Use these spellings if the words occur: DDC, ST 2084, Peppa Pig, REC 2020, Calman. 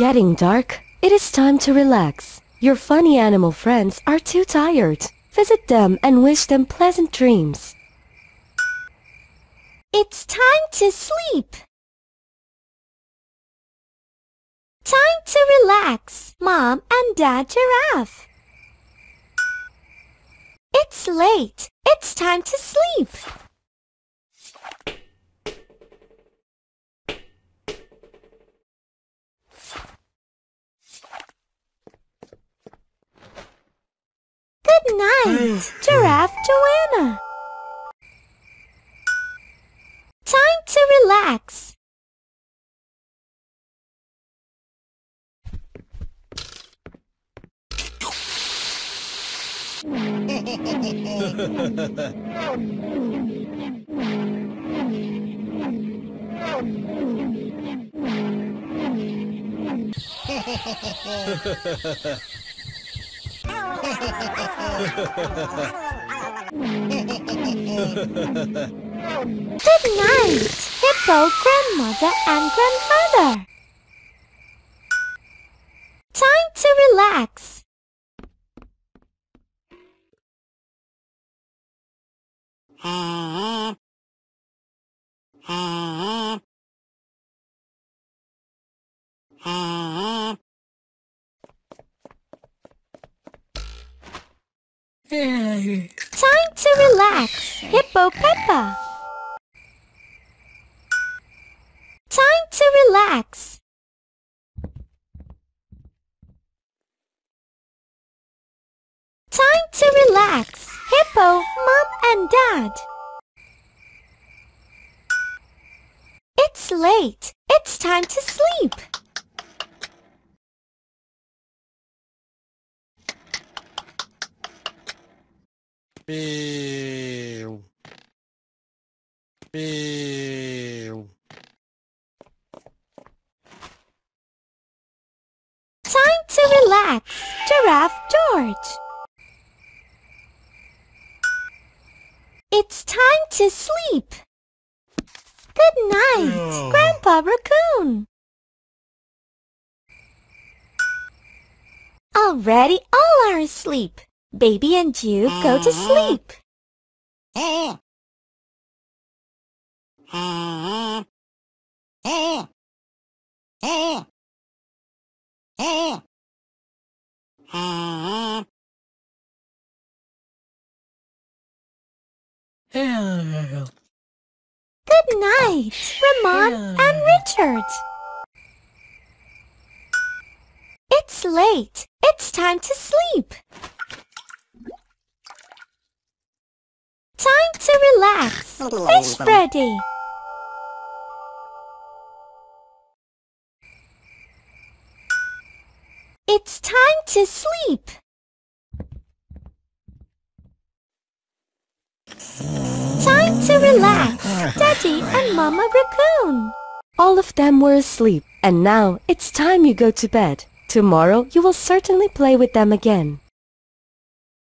getting dark. It is time to relax. Your funny animal friends are too tired. Visit them and wish them pleasant dreams. It's time to sleep. Time to relax, Mom and Dad Giraffe. It's late. It's time to sleep. Good night, Giraffe Joanna. Time to relax. Good night, Hippo grandmother and grandfather. Time to relax. Time to relax, Hippo Peppa. Time to relax. Time to relax, Hippo, Mom and Dad. It's late. It's time to sleep. Meow. Meow. Time to relax, Giraffe George. It's time to sleep. Good night, Grandpa Raccoon. Already all are asleep. Baby and Jude go to sleep. Good night, Ramon and Richard. It's late. It's time to sleep. Time to relax, Fish Freddy. It's time to sleep. Time to relax, Daddy and Mama Raccoon. All of them were asleep, and now it's time you go to bed. Tomorrow you will certainly play with them again.